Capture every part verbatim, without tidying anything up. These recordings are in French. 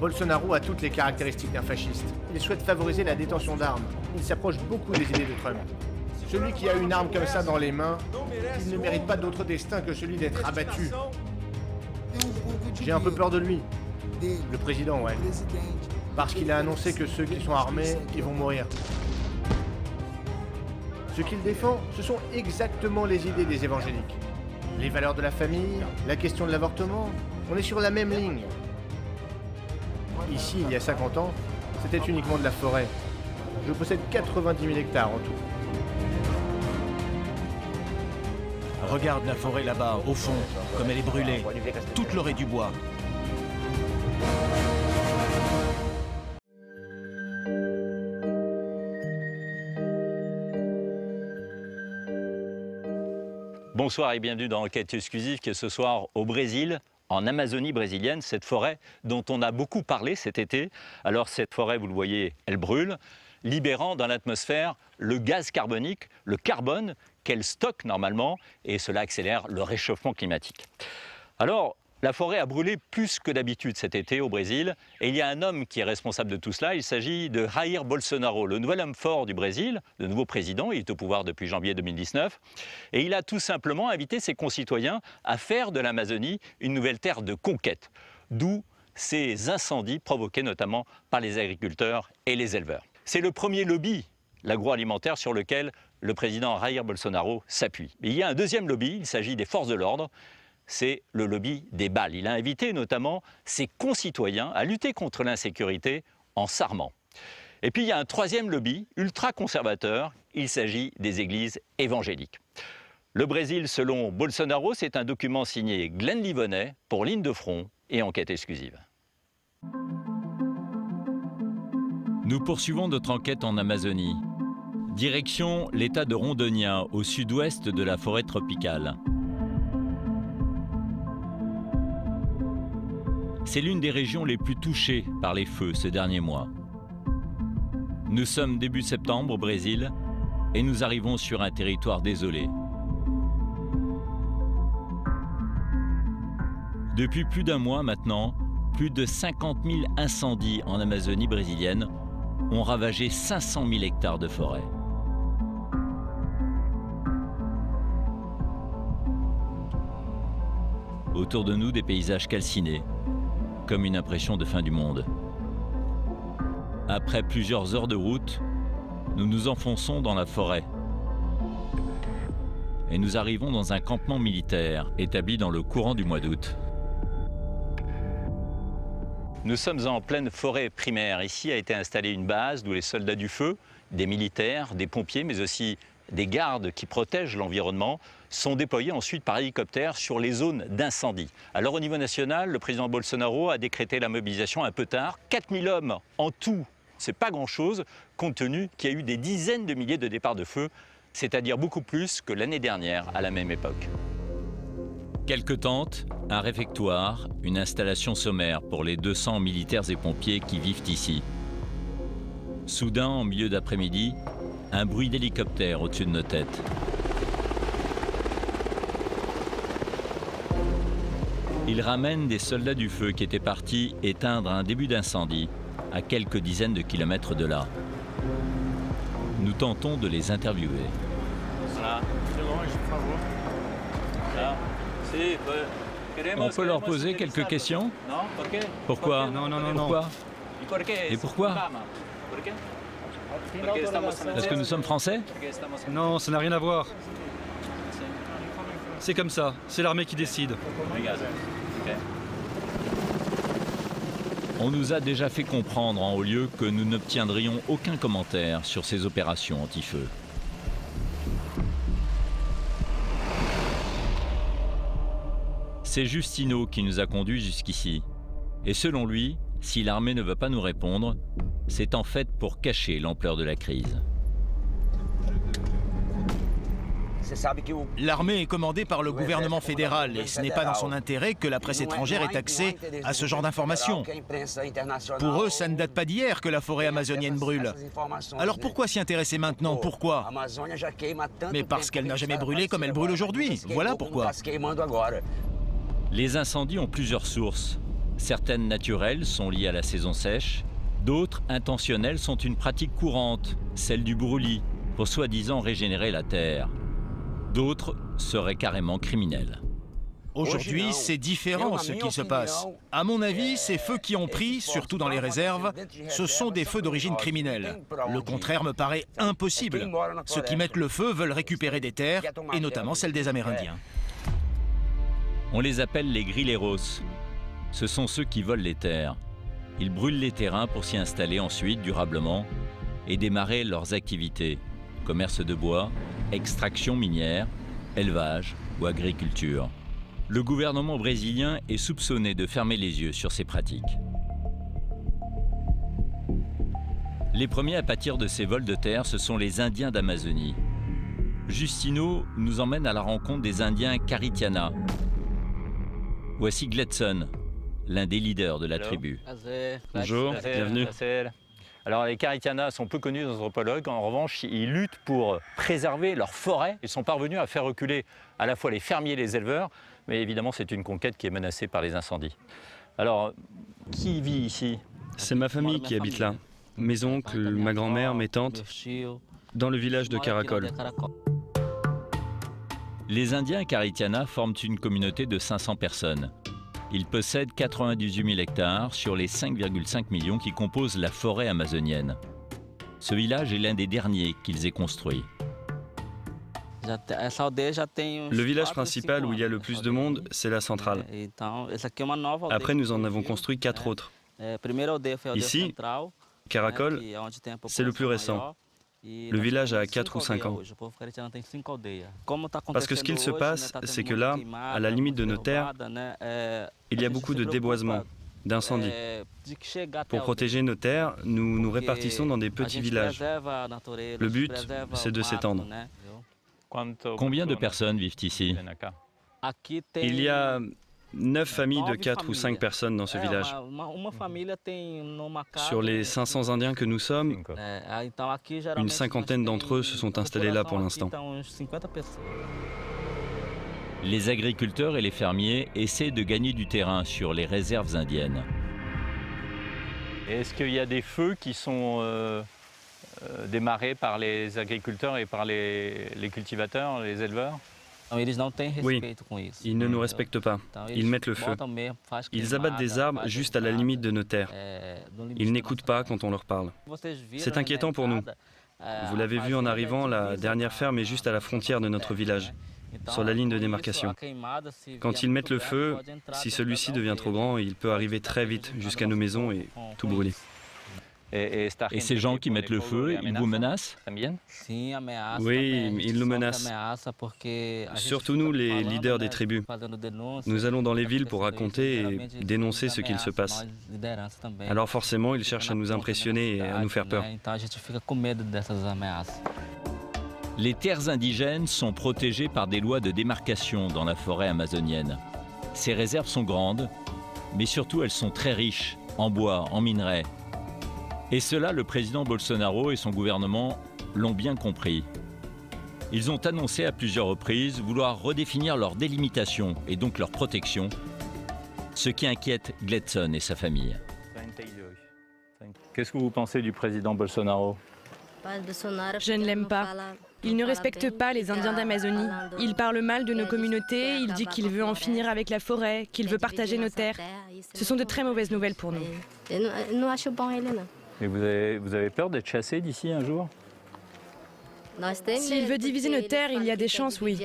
Bolsonaro a toutes les caractéristiques d'un fasciste. Il souhaite favoriser la détention d'armes. Il s'approche beaucoup des idées de Trump. Celui qui a une arme comme ça dans les mains, il ne mérite pas d'autre destin que celui d'être abattu. J'ai un peu peur de lui. Le président, ouais. Parce qu'il a annoncé que ceux qui sont armés, ils vont mourir. Ce qu'il défend, ce sont exactement les idées des évangéliques. Les valeurs de la famille, la question de l'avortement, on est sur la même ligne. Ici, il y a cinquante ans, c'était uniquement de la forêt. Je possède quatre-vingt-dix mille hectares en tout. Regarde la forêt là-bas, au fond, comme elle est brûlée, toute l'orée du bois. Bonsoir et bienvenue dans Enquête Exclusive qui est ce soir au Brésil, en Amazonie brésilienne, cette forêt dont on a beaucoup parlé cet été. Alors cette forêt, vous le voyez, elle brûle, libérant dans l'atmosphère le gaz carbonique, le carbone, qu'elle stocke normalement, et cela accélère le réchauffement climatique. Alors, la forêt a brûlé plus que d'habitude cet été au Brésil, et il y a un homme qui est responsable de tout cela, il s'agit de Jair Bolsonaro, le nouvel homme fort du Brésil, le nouveau président, il est au pouvoir depuis janvier deux mille dix-neuf, et il a tout simplement invité ses concitoyens à faire de l'Amazonie une nouvelle terre de conquête, d'où ces incendies provoqués notamment par les agriculteurs et les éleveurs. C'est le premier lobby, l'agroalimentaire, sur lequel le président Jair Bolsonaro s'appuie. Il y a un deuxième lobby, il s'agit des forces de l'ordre, c'est le lobby des balles. Il a invité notamment ses concitoyens à lutter contre l'insécurité en s'armant. Et puis il y a un troisième lobby, ultra-conservateur, il s'agit des églises évangéliques. Le Brésil, selon Bolsonaro, c'est un document signé Glenn Livonnet pour Ligne de Front et Enquête Exclusive. Nous poursuivons notre enquête en Amazonie. Direction l'état de Rondônia, au sud-ouest de la forêt tropicale. C'est l'une des régions les plus touchées par les feux ces derniers mois. Nous sommes début septembre au Brésil et nous arrivons sur un territoire désolé. Depuis plus d'un mois maintenant, plus de cinquante mille incendies en Amazonie brésilienne ont ravagé cinq cent mille hectares de forêt. Autour de nous, des paysages calcinés, comme une impression de fin du monde. Après plusieurs heures de route, nous nous enfonçons dans la forêt et nous arrivons dans un campement militaire établi dans le courant du mois d'août. Nous sommes en pleine forêt primaire. Ici a été installée une base d'où les soldats du feu, des militaires, des pompiers, mais aussi des gardes qui protègent l'environnement sont déployés ensuite par hélicoptère sur les zones d'incendie. Alors au niveau national, le président Bolsonaro a décrété la mobilisation un peu tard. quatre mille hommes en tout, c'est pas grand-chose, compte tenu qu'il y a eu des dizaines de milliers de départs de feu, c'est-à-dire beaucoup plus que l'année dernière à la même époque. Quelques tentes, un réfectoire, une installation sommaire pour les deux cents militaires et pompiers qui vivent ici. Soudain, en milieu d'après-midi, un bruit d'hélicoptère au-dessus de nos têtes. Ils ramènent des soldats du feu qui étaient partis éteindre un début d'incendie à quelques dizaines de kilomètres de là. Nous tentons de les interviewer. On peut leur poser quelques questions? Pourquoi? Non, non, non, non. Pourquoi? Et pourquoi? Est-ce que nous sommes français? Non, ça n'a rien à voir. C'est comme ça, c'est l'armée qui décide. On nous a déjà fait comprendre en haut lieu que nous n'obtiendrions aucun commentaire sur ces opérations anti-feu. C'est Justino qui nous a conduits jusqu'ici. Et selon lui, si l'armée ne veut pas nous répondre, c'est en fait pour cacher l'ampleur de la crise. L'armée est commandée par le gouvernement fédéral et ce n'est pas dans son intérêt que la presse étrangère ait accès à ce genre d'informations. Pour eux, ça ne date pas d'hier que la forêt amazonienne brûle. Alors pourquoi s'y intéresser maintenant? Pourquoi? Mais parce qu'elle n'a jamais brûlé comme elle brûle aujourd'hui. Voilà pourquoi. Les incendies ont plusieurs sources. Certaines naturelles sont liées à la saison sèche, d'autres intentionnelles sont une pratique courante, celle du brûlis, pour soi-disant régénérer la terre. D'autres seraient carrément criminelles. Aujourd'hui, c'est différent ce qui se passe. À mon avis, ces feux qui ont pris, surtout dans les réserves, ce sont des feux d'origine criminelle. Le contraire me paraît impossible. Ceux qui mettent le feu veulent récupérer des terres, et notamment celles des Amérindiens. On les appelle les grilleros. Ce sont ceux qui volent les terres. Ils brûlent les terrains pour s'y installer ensuite durablement et démarrer leurs activités. Commerce de bois, extraction minière, élevage ou agriculture. Le gouvernement brésilien est soupçonné de fermer les yeux sur ces pratiques. Les premiers à pâtir de ces vols de terre, ce sont les Indiens d'Amazonie. Justino nous emmène à la rencontre des Indiens Caritiana. Voici Gledson, l'un des leaders de la tribu. Bonjour, bienvenue. Alors les Caritiana sont peu connus des anthropologues. En revanche, ils luttent pour préserver leurs forêts. Ils sont parvenus à faire reculer à la fois les fermiers et les éleveurs, mais évidemment c'est une conquête qui est menacée par les incendies. Alors, qui vit ici? C'est ma famille qui habite là. Mes oncles, ma grand-mère, mes tantes, dans le village de Caracol. Les Indiens Caritiana forment une communauté de cinq cents personnes. Ils possèdent quatre-vingt-dix-huit mille hectares sur les cinq virgule cinq millions qui composent la forêt amazonienne. Ce village est l'un des derniers qu'ils aient construit. Le village principal où il y a le plus de monde, c'est la centrale. Après, nous en avons construit quatre autres. Ici, Caracol, c'est le plus récent. Le village a quatre ou cinq ans. Parce que ce qu'il se passe, c'est que là, à la limite de nos terres, il y a beaucoup de déboisements, d'incendies. Pour protéger nos terres, nous nous répartissons dans des petits villages. Le but, c'est de s'étendre. Combien de personnes vivent ici? Il y a neuf familles de quatre ou cinq personnes dans ce village. Sur les cinq cents Indiens que nous sommes, une cinquantaine d'entre eux se sont installés là pour l'instant. Les agriculteurs et les fermiers essaient de gagner du terrain sur les réserves indiennes. Est-ce qu'il y a des feux qui sont euh, euh, démarrés par les agriculteurs et par les, les cultivateurs, les éleveurs? Oui, ils ne nous respectent pas. Ils mettent le feu. Ils abattent des arbres juste à la limite de nos terres. Ils n'écoutent pas quand on leur parle. C'est inquiétant pour nous. Vous l'avez vu en arrivant, la dernière ferme est juste à la frontière de notre village, sur la ligne de démarcation. Quand ils mettent le feu, si celui-ci devient trop grand, il peut arriver très vite jusqu'à nos maisons et tout brûler. Et ces gens qui mettent le feu, ils vous menacent? Oui, ils nous menacent. Surtout nous, les leaders des tribus. Nous allons dans les villes pour raconter et dénoncer ce qu'il se passe. Alors forcément, ils cherchent à nous impressionner et à nous faire peur. Les terres indigènes sont protégées par des lois de démarcation dans la forêt amazonienne. Ces réserves sont grandes, mais surtout elles sont très riches en bois, en minerais. Et cela, le président Bolsonaro et son gouvernement l'ont bien compris. Ils ont annoncé à plusieurs reprises vouloir redéfinir leur délimitation et donc leur protection, ce qui inquiète Gledson et sa famille. Qu'est-ce que vous pensez du président Bolsonaro? Je ne l'aime pas. Il ne respecte pas les Indiens d'Amazonie. Il parle mal de nos communautés, il dit qu'il veut en finir avec la forêt, qu'il veut partager nos terres. Ce sont de très mauvaises nouvelles pour nous. Et vous avez, vous avez peur d'être chassé d'ici un jour? S'il veut diviser nos terres, il y a des chances, oui.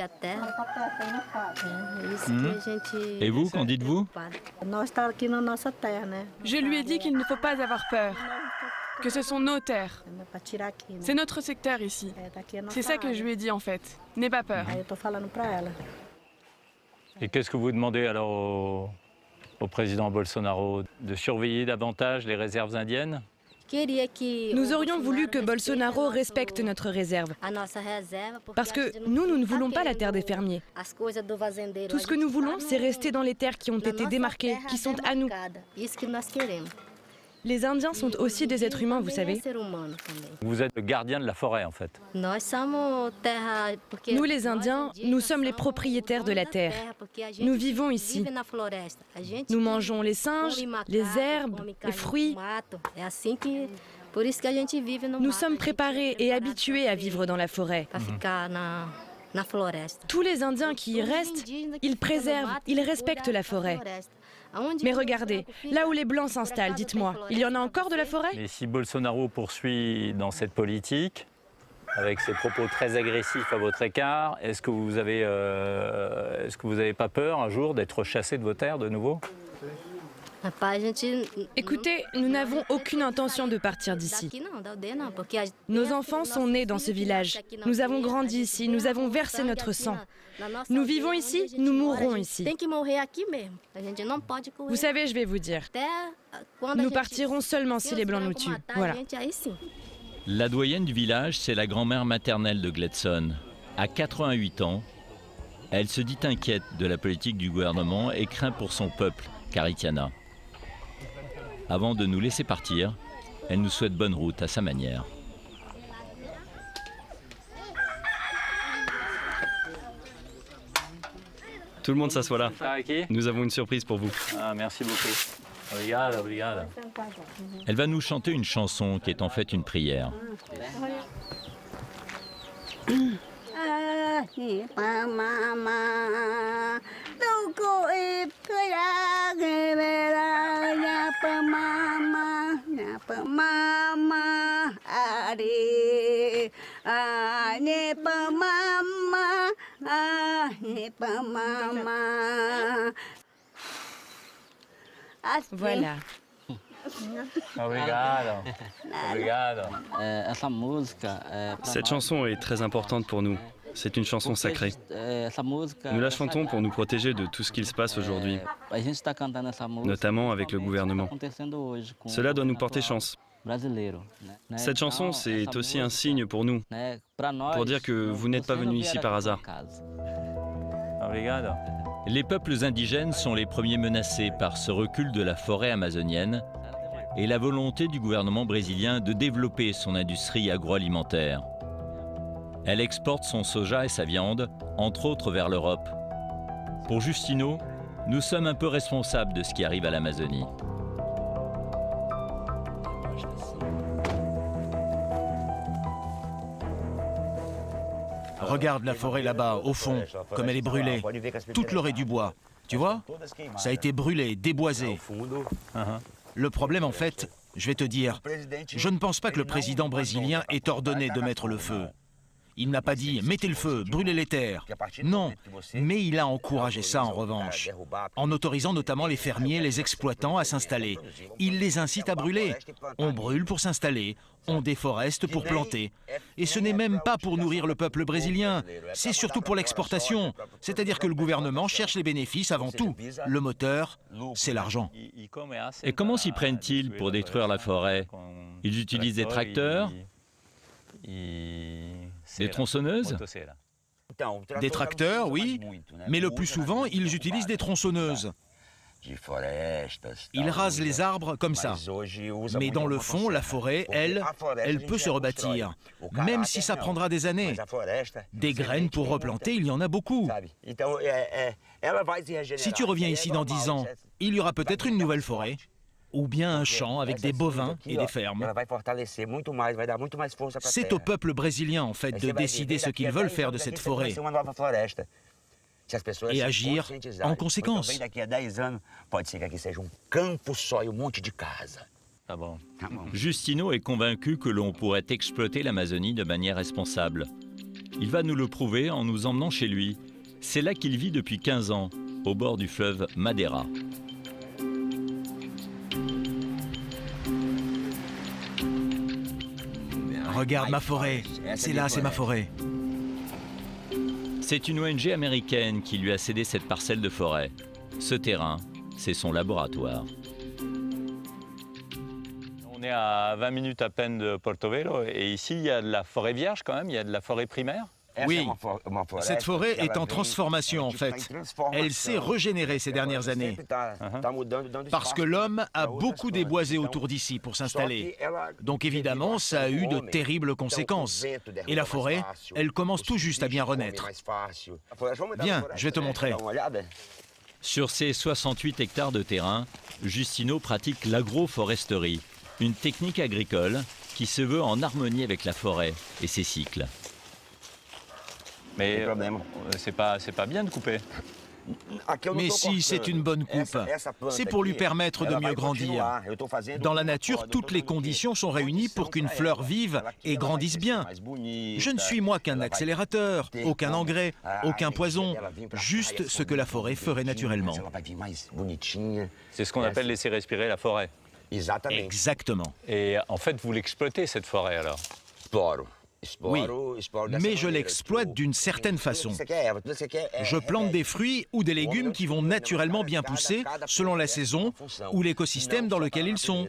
Mmh. Et vous, qu'en dites-vous? Je lui ai dit qu'il ne faut pas avoir peur, que ce sont nos terres. C'est notre secteur ici. C'est ça que je lui ai dit en fait. N'aie pas peur. Et qu'est-ce que vous demandez alors au, au président Bolsonaro? De surveiller davantage les réserves indiennes? Nous aurions voulu que Bolsonaro respecte notre réserve. Parce que nous, nous ne voulons pas la terre des fermiers. Tout ce que nous voulons, c'est rester dans les terres qui ont été démarquées, qui sont à nous. Les Indiens sont aussi des êtres humains, vous savez. Vous êtes le gardien de la forêt, en fait. Nous, les Indiens, nous sommes les propriétaires de la terre. Nous vivons ici. Nous mangeons les singes, les herbes, les fruits. Nous sommes préparés et habitués à vivre dans la forêt. Mmh. Tous les Indiens qui y restent, ils préservent, ils respectent la forêt. Mais regardez, là où les Blancs s'installent, dites-moi, il y en a encore de la forêt? Et si Bolsonaro poursuit dans cette politique, avec ses propos très agressifs à votre égard, est-ce que vous avez, euh, est-ce que vous n'avez pas peur un jour d'être chassé de vos terres de nouveau? Écoutez, nous n'avons aucune intention de partir d'ici. Nos enfants sont nés dans ce village. Nous avons grandi ici, nous avons versé notre sang. Nous vivons ici, nous mourrons ici. Vous savez, je vais vous dire, nous partirons seulement si les Blancs nous tuent. Voilà. La doyenne du village, c'est la grand-mère maternelle de Gledson. À quatre-vingt-huit ans, elle se dit inquiète de la politique du gouvernement et craint pour son peuple, Caritiana. Avant de nous laisser partir, elle nous souhaite bonne route à sa manière. Tout le monde s'assoit là. Nous avons une surprise pour vous. Ah, merci beaucoup. Obrigado, obrigado. Elle va nous chanter une chanson qui est en fait une prière. Voilà. Cette chanson est très importante pour nous. C'est une chanson sacrée. Nous la chantons pour nous protéger de tout ce qu'il se passe aujourd'hui, notamment avec le gouvernement. Cela doit nous porter chance. Cette chanson, c'est aussi un signe pour nous, pour dire que vous n'êtes pas venus ici par hasard. Les peuples indigènes sont les premiers menacés par ce recul de la forêt amazonienne et la volonté du gouvernement brésilien de développer son industrie agroalimentaire. Elle exporte son soja et sa viande, entre autres vers l'Europe. Pour Justino, nous sommes un peu responsables de ce qui arrive à l'Amazonie. Regarde la forêt là-bas, au fond, comme elle est brûlée. Toute l'orée du bois, tu vois? Ça a été brûlé, déboisé. Le problème, en fait, je vais te dire, je ne pense pas que le président brésilien ait ordonné de mettre le feu. Il n'a pas dit « mettez le feu, brûlez les terres ». Non, mais il a encouragé ça en revanche, en autorisant notamment les fermiers, les exploitants à s'installer. Il les incite à brûler. On brûle pour s'installer, on déforeste pour planter. Et ce n'est même pas pour nourrir le peuple brésilien, c'est surtout pour l'exportation. C'est-à-dire que le gouvernement cherche les bénéfices avant tout. Le moteur, c'est l'argent. Et comment s'y prennent-ils pour détruire la forêt? Ils utilisent des tracteurs, des tronçonneuses? Des tracteurs, oui, mais le plus souvent, ils utilisent des tronçonneuses. Ils rasent les arbres comme ça. Mais dans le fond, la forêt, elle, elle peut se rebâtir, même si ça prendra des années. Des graines pour replanter, il y en a beaucoup. Si tu reviens ici dans dix ans, il y aura peut-être une nouvelle forêt, ou bien un champ avec des bovins et des fermes. C'est au peuple brésilien, en fait, de décider ce qu'ils veulent faire de cette forêt et agir en conséquence. Justino est convaincu que l'on pourrait exploiter l'Amazonie de manière responsable. Il va nous le prouver en nous emmenant chez lui. C'est là qu'il vit depuis quinze ans, au bord du fleuve Madeira. Regarde ma forêt, c'est là, c'est ma forêt. C'est une O N G américaine qui lui a cédé cette parcelle de forêt. Ce terrain, c'est son laboratoire. On est à vingt minutes à peine de Porto Velho et ici il y a de la forêt vierge quand même, il y a de la forêt primaire. Oui, cette forêt est en transformation en fait. Elle s'est régénérée ces dernières années. Uh-huh. Parce que l'homme a beaucoup déboisé autour d'ici pour s'installer. Donc évidemment, ça a eu de terribles conséquences. Et la forêt, elle commence tout juste à bien renaître. Viens, je vais te montrer. Sur ces soixante-huit hectares de terrain, Justino pratique l'agroforesterie, une technique agricole qui se veut en harmonie avec la forêt et ses cycles. Mais c'est pas, c'est pas bien de couper. Mais si, c'est une bonne coupe. C'est pour lui permettre de mieux grandir. Dans la nature, toutes les conditions sont réunies pour qu'une fleur vive et grandisse bien. Je ne suis moi qu'un accélérateur, aucun engrais, aucun poison, juste ce que la forêt ferait naturellement. C'est ce qu'on appelle laisser respirer la forêt. Exactement. Et en fait, vous l'exploitez, cette forêt, alors? Oui, mais je l'exploite d'une certaine façon. Je plante des fruits ou des légumes qui vont naturellement bien pousser selon la saison ou l'écosystème dans lequel ils sont.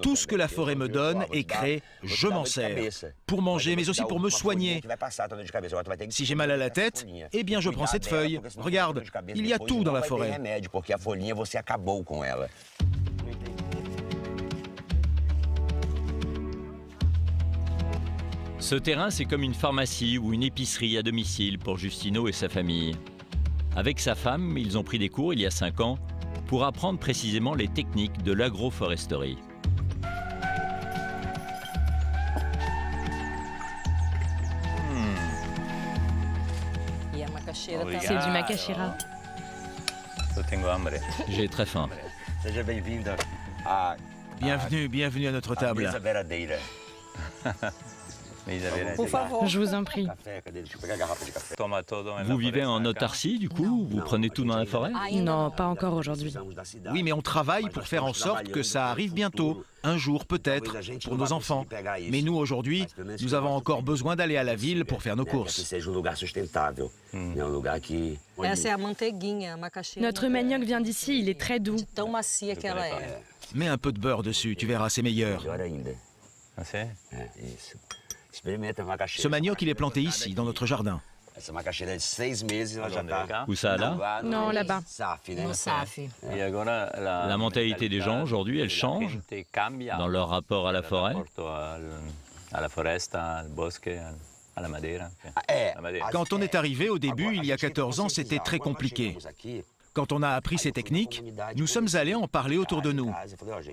Tout ce que la forêt me donne et crée, je m'en sers. Pour manger, mais aussi pour me soigner. Si j'ai mal à la tête, eh bien je prends cette feuille. Regarde, il y a tout dans la forêt. Ce terrain, c'est comme une pharmacie ou une épicerie à domicile pour Justino et sa famille. Avec sa femme, ils ont pris des cours il y a cinq ans pour apprendre précisément les techniques de l'agroforesterie. Hmm. C'est du macaxeira. J'ai très faim. Bienvenue, bienvenue à notre table. Je vous en prie. Vous vivez en autarcie, du coup? Vous prenez tout dans la forêt? Non, pas encore aujourd'hui. Oui, mais on travaille pour faire en sorte que ça arrive bientôt, un jour peut-être, pour nos enfants. Mais nous, aujourd'hui, nous avons encore besoin d'aller à la ville pour faire nos courses. Hmm. Notre manioc vient d'ici, il est très doux. Mets un peu de beurre dessus, tu verras, c'est meilleur. Ce manioc, il est planté ici, dans notre jardin. Où ça, là? Non, là-bas. La mentalité des gens, aujourd'hui, elle change dans leur rapport à la forêt. Quand on est arrivé au début, il y a quatorze ans, c'était très compliqué. Quand on a appris ces techniques, nous sommes allés en parler autour de nous.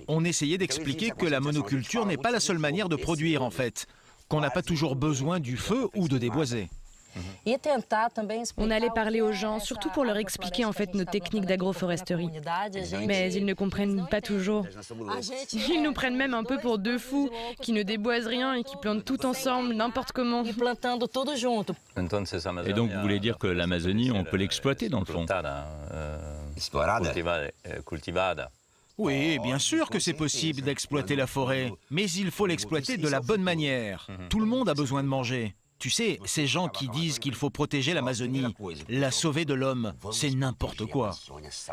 On essayait d'expliquer que la monoculture n'est pas la seule manière de produire, en fait, qu'on n'a pas toujours besoin du feu ou de déboiser. On allait parler aux gens, surtout pour leur expliquer en fait nos techniques d'agroforesterie. Mais ils ne comprennent pas toujours. Ils nous prennent même un peu pour deux fous qui ne déboisent rien et qui plantent tout ensemble, n'importe comment. Et donc vous voulez dire que l'Amazonie, on peut l'exploiter dans le fond? Oui, bien sûr que c'est possible d'exploiter la forêt, mais il faut l'exploiter de la bonne manière. Tout le monde a besoin de manger. Tu sais, ces gens qui disent qu'il faut protéger l'Amazonie, la sauver de l'homme, c'est n'importe quoi.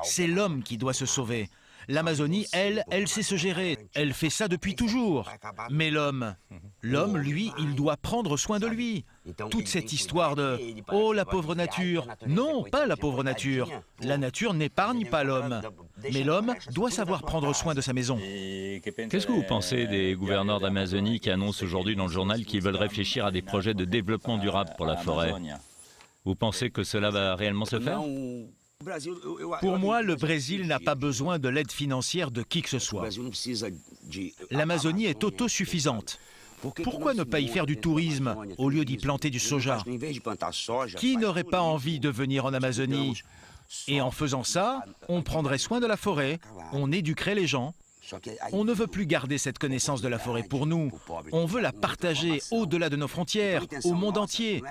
C'est l'homme qui doit se sauver. L'Amazonie, elle, elle sait se gérer. Elle fait ça depuis toujours. Mais l'homme, l'homme, lui, il doit prendre soin de lui. Toute cette histoire de « oh, la pauvre nature ». Non, pas la pauvre nature. La nature n'épargne pas l'homme. Mais l'homme doit savoir prendre soin de sa maison. Qu'est-ce que vous pensez des gouverneurs d'Amazonie qui annoncent aujourd'hui dans le journal qu'ils veulent réfléchir à des projets de développement durable pour la forêt? Vous pensez que cela va réellement se faire? Pour moi, le Brésil n'a pas besoin de l'aide financière de qui que ce soit. L'Amazonie est autosuffisante. Pourquoi ne pas y faire du tourisme au lieu d'y planter du soja? Qui n'aurait pas envie de venir en Amazonie? Et en faisant ça, on prendrait soin de la forêt, on éduquerait les gens. On ne veut plus garder cette connaissance de la forêt pour nous. On veut la partager au-delà de nos frontières, au monde entier.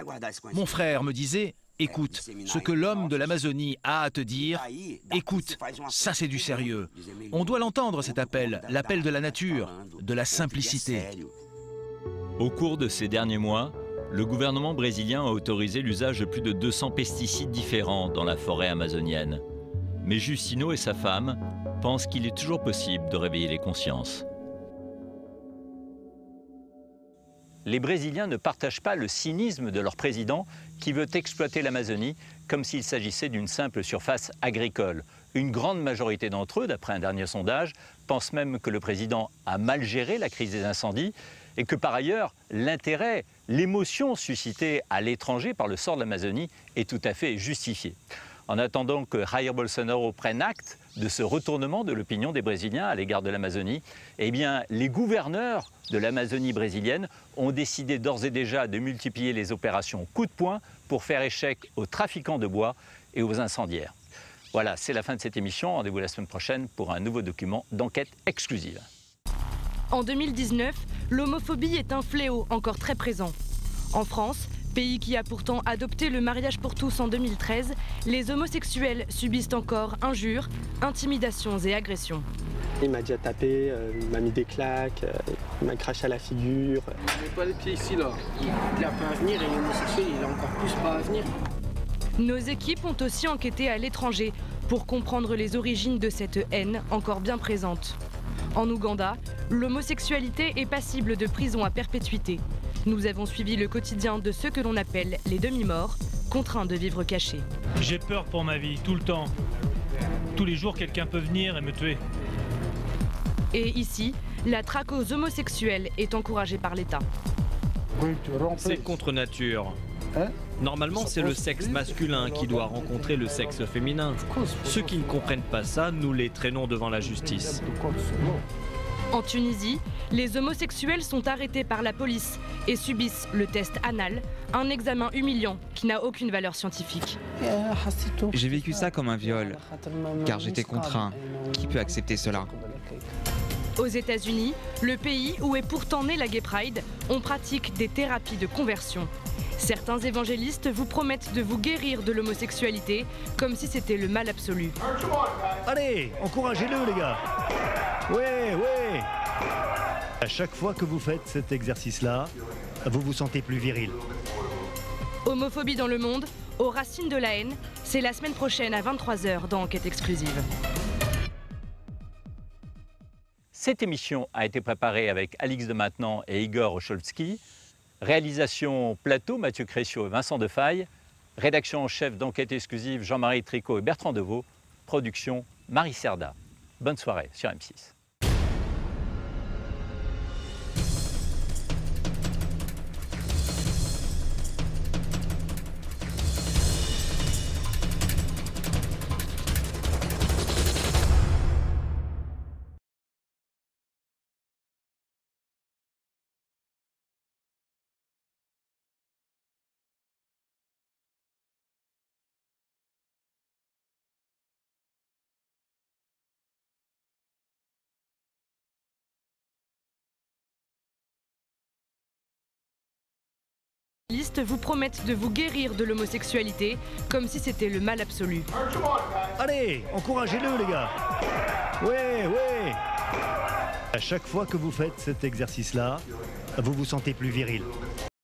Mon frère me disait... écoute, ce que l'homme de l'Amazonie a à te dire, écoute, ça c'est du sérieux. On doit l'entendre cet appel, l'appel de la nature, de la simplicité. Au cours de ces derniers mois, le gouvernement brésilien a autorisé l'usage de plus de deux cents pesticides différents dans la forêt amazonienne. Mais Justino et sa femme pensent qu'il est toujours possible de réveiller les consciences. les Brésiliens ne partagent pas le cynisme de leur président qui veut exploiter l'Amazonie comme s'il s'agissait d'une simple surface agricole. Une grande majorité d'entre eux, d'après un dernier sondage, pensent même que le président a mal géré la crise des incendies et que par ailleurs, l'intérêt, l'émotion suscitée à l'étranger par le sort de l'Amazonie est tout à fait justifiée. En attendant que Jair Bolsonaro prenne acte de ce retournement de l'opinion des Brésiliens à l'égard de l'Amazonie, eh bien, les gouverneurs de l'Amazonie brésilienne ont décidé d'ores et déjà de multiplier les opérations coup de poing pour faire échec aux trafiquants de bois et aux incendiaires. Voilà, c'est la fin de cette émission. Rendez-vous la semaine prochaine pour un nouveau document d'enquête exclusive. En deux mille dix-neuf, l'homophobie est un fléau encore très présent. En France, pays qui a pourtant adopté le mariage pour tous en deux mille treize, les homosexuels subissent encore injures, intimidations et agressions. Il m'a déjà tapé, euh, il m'a mis des claques, euh, il m'a craché à la figure. Il n'est pas les pieds ici, là. Il a pas à venir et l'homosexuel, il a encore plus pas à venir. Nos équipes ont aussi enquêté à l'étranger pour comprendre les origines de cette haine encore bien présente. En Ouganda, l'homosexualité est passible de prison à perpétuité. Nous avons suivi le quotidien de ceux que l'on appelle les demi-morts, contraints de vivre cachés. J'ai peur pour ma vie, tout le temps. Tous les jours, quelqu'un peut venir et me tuer. Et ici, la traque aux homosexuels est encouragée par l'État. C'est contre nature. Normalement, c'est le sexe masculin qui doit rencontrer le sexe féminin. Ceux qui ne comprennent pas ça, nous les traînons devant la justice. En Tunisie, les homosexuels sont arrêtés par la police et subissent le test anal, un examen humiliant qui n'a aucune valeur scientifique. J'ai vécu ça comme un viol, car j'étais contraint. Qui peut accepter cela ? Aux États-Unis, le pays où est pourtant née la Gay Pride, on pratique des thérapies de conversion. Certains évangélistes vous promettent de vous guérir de l'homosexualité, comme si c'était le mal absolu. Allez, encouragez-le les gars. Ouais, ouais. À chaque fois que vous faites cet exercice-là, vous vous sentez plus viril. Homophobie dans le monde, aux racines de la haine, c'est la semaine prochaine à vingt-trois heures dans Enquête Exclusive. Cette émission a été préparée avec Alix Demaintenant et Igor Osholtsky. Réalisation plateau, Mathieu Crécio et Vincent Defaille. Rédaction en chef d'Enquête Exclusive, Jean-Marie Tricot et Bertrand Devaux. Production, Marie Cerda. Bonne soirée sur M six. Les listes vous promettent de vous guérir de l'homosexualité, comme si c'était le mal absolu. Allez, encouragez-le les gars. Ouais, ouais. À chaque fois que vous faites cet exercice-là, vous vous sentez plus viril.